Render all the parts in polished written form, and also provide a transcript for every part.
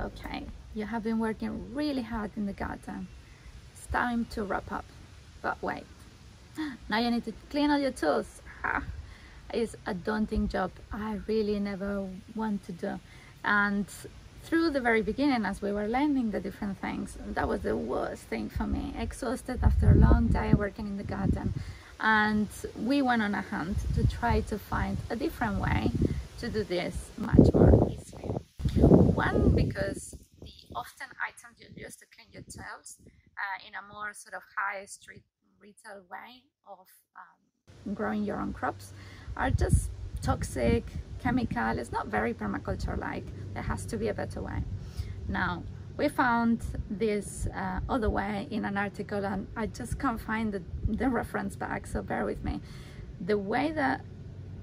Okay, you have been working really hard in the garden. It's time to wrap up. But wait, now you need to clean all your tools. It's a daunting job I really never want to do. And through the very beginning, as we were learning the different things, that was the worst thing for me. Exhausted after a long day working in the garden. And we went on a hunt to try to find a different way to do this much more easily. One, because the often items you use to clean your tools in a more sort of high street retail way of growing your own crops are just toxic, chemical. It's not very permaculture like. There has to be a better way. Now, we found this other way in an article, and I just can't find the reference back, so bear with me. The way that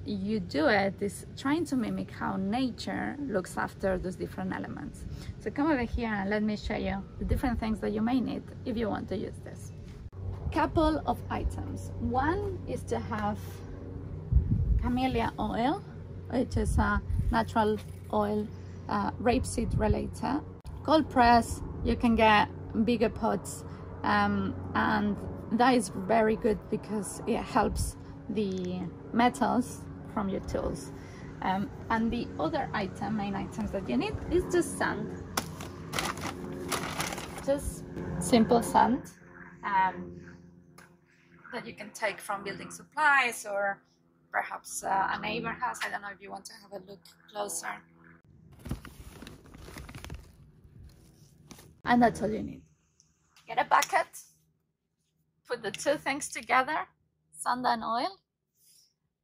you do it is trying to mimic how nature looks after those different elements. So come over here and let me show you the different things that you may need if you want to use this. Couple of items. One is to have camellia oil, which is a natural oil, rapeseed related. Cold press, you can get bigger pots, and that is very good because it helps the metals from your tools. And the other item, main items that you need, is just sand. Just simple sand that you can take from building supplies, or perhaps a neighbor has. I don't know if you want to have a look closer. And that's all you need. Get a bucket, put the two things together, sand and oil.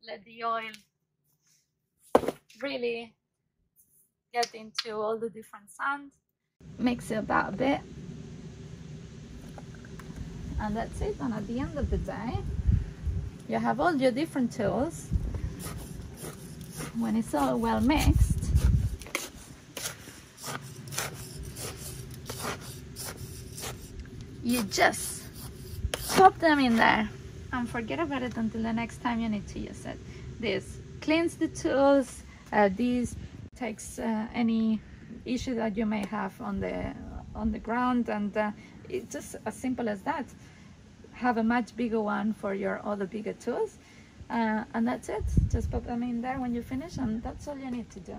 Let the oil really get into all the different sand. Mix it about a bit. And that's it. And at the end of the day, you have all your different tools. When it's all well mixed, you just pop them in there and forget about it until the next time you need to use it. This cleans the tools, this takes any issue that you may have on the ground, and it's just as simple as that. Have a much bigger one for your other bigger tools, and that's it. Just pop them in there when you finish, and that's all you need to do.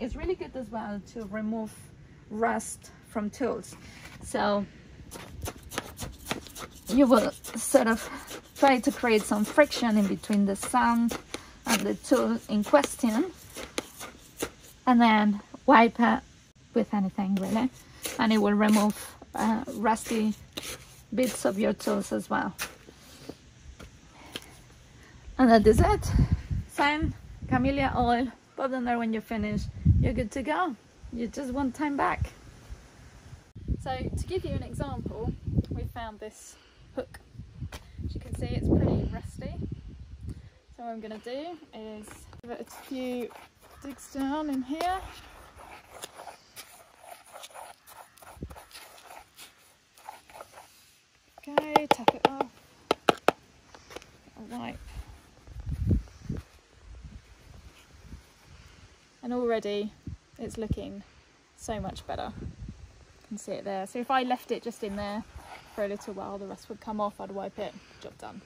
It's really good as well to remove rust from tools, so you will sort of try to create some friction in between the sand and the tool in question, and then wipe it with anything really, and it will remove rusty bits of your tools as well. And that is it. Sand, camellia oil, pop them there when you finish. You're good to go. You just want time back. So to give you an example, we found this hook. As you can see, it's pretty rusty. So what I'm going to do is give it a few digs down in here. Okay, tap it off. All right. And already it's looking so much better. You can see it there. So if I left it just in there for a little while, the rust would come off, I'd wipe it, job done.